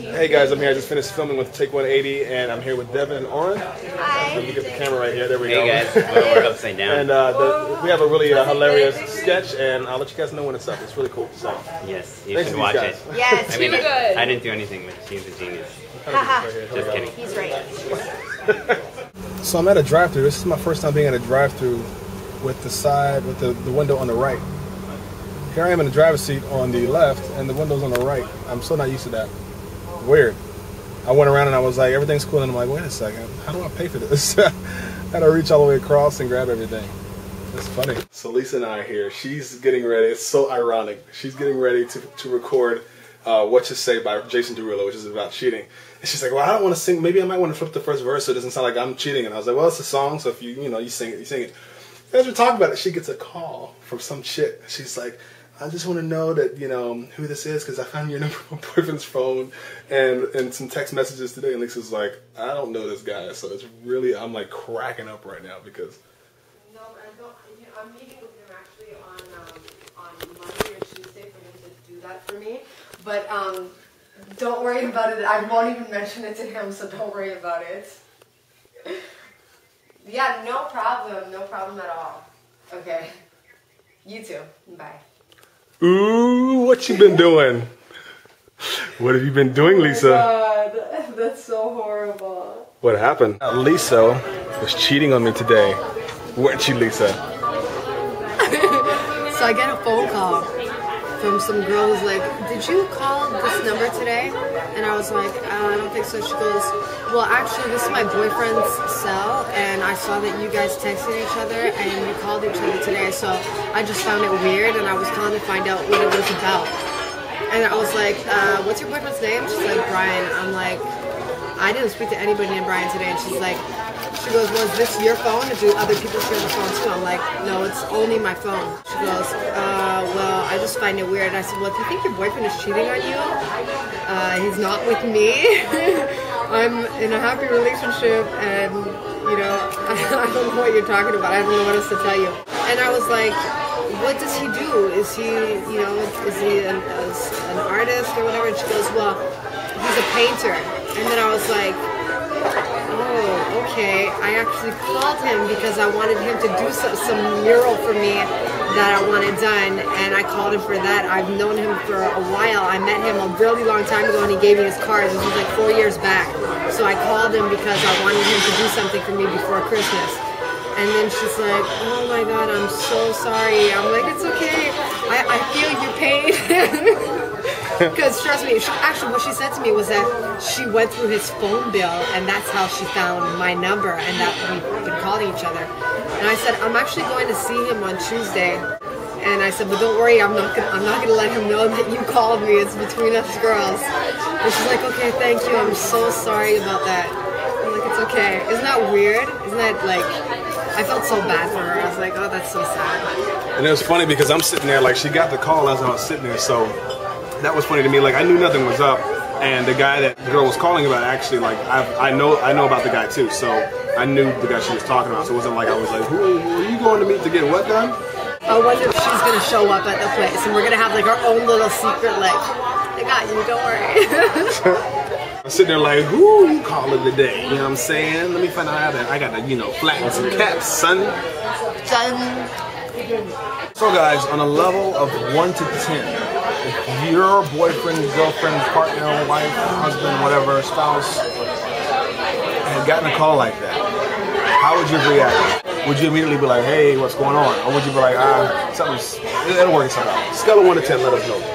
Hey guys, I'm here. I just finished filming with Take 180, and I'm here with Devin and Oren. Hi. Let me get the camera right here. There we go. Hey guys, we're upside down. And we have a really hilarious sketch, and I'll let you guys know when it's up. It's really cool. So yes, you should watch it. Yes, I mean, good. I didn't do anything, but she's a genius. Just kidding. He's right. So I'm at a drive-thru. This is my first time being at a drive-thru with the side, with the window on the right. Here I am in the driver's seat on the left, and the window's on the right. I'm so not used to that. Weird. I went around and I was like, everything's cool, and I'm like, wait a second, how do I pay for this? Had to reach all the way across and grab everything. It's funny. So Lisa and I are here. She's getting ready. It's so ironic. She's getting ready to record What to Say by Jason Derulo, which is about cheating. And she's like, well, I don't want to sing. Maybe I might want to flip the first verse so it doesn't sound like I'm cheating. And I was like, well, it's a song, so if you sing it, you sing it. As we're talking about it, she gets a call from some chick. She's like, I just want to know that, you know, who this is, because I found your number on my boyfriend's phone and some text messages today. And Lisa's like, I don't know this guy. So it's really, I'm like cracking up right now because. No, I don't, I'm meeting with him actually on Monday or Tuesday for him to do that for me. But don't worry about it. I won't even mention it to him, so don't worry about it. Yeah, no problem. No problem at all. Okay. You too. Bye. Ooh, what you been doing? What have you been doing, Lisa? Oh my God, that's so horrible. What happened? Lisa was cheating on me today. Weren't she, Lisa? So I get a phone call from some girl who's like, did you call this number today? And I was like, I don't think so. She goes, well, actually, this is my boyfriend's cell, and I saw that you guys texted each other and you called each other today, so I just found it weird, and I was calling to find out what it was about. And I was like, what's your boyfriend's name? She's like, Brian. I'm like, I didn't speak to anybody named Brian today. And she's like, she goes, well, is this your phone, or do other people share the phone too? I'm like, no, it's only my phone. She goes, well, I just find it weird. And I said, well, if you think your boyfriend is cheating on you, he's not with me. I'm in a happy relationship, and, you know, I don't know what you're talking about. I don't know what else to tell you. And I was like, what does he do? Is he, you know, is he an artist or whatever? And she goes, well, he's a painter. And then I was like, oh, okay. I actually called him because I wanted him to do some mural for me that I wanted done, and I called him for that. I've known him for a while. I met him a really long time ago, and he gave me his card. This was like 4 years back. So I called him because I wanted him to do something for me before Christmas. And then she's like, oh my God, I'm so sorry. I'm like, it's okay. I feel your pain. Because trust me, actually what she said to me was that she went through his phone bill, and that's how she found my number, and that we've been calling each other. And I said, I'm actually going to see him on Tuesday. And I said, but don't worry, I'm not gonna let him know that you called me. It's between us girls. And she's like, okay, thank you. I'm so sorry about that. I'm like, it's okay. Isn't that weird? Isn't that like? I felt so bad for her. I was like, oh, that's so sad. And it was funny because I'm sitting there, like she got the call as I was sitting there, so. That was funny to me. Like I knew nothing was up, and the guy that the girl was calling about actually, like I know about the guy too, so I knew the guy she was talking about. So it wasn't like I was like, who are you going to meet to get what done? I wonder if she's gonna show up at the place, and we're gonna have like our own little secret. Like I got you, don't worry. I'm sitting there like, who you calling today? You know what I'm saying? Let me find out how that I gotta, you know, flatten some caps, son. So guys, on a level of 1 to 10. If your boyfriend, girlfriend, partner, wife, husband, whatever, spouse had gotten a call like that, how would you react? Would you immediately be like, hey, what's going on? Or would you be like, ah, something's, it'll work itself out. Scale of 1 to 10, let us know.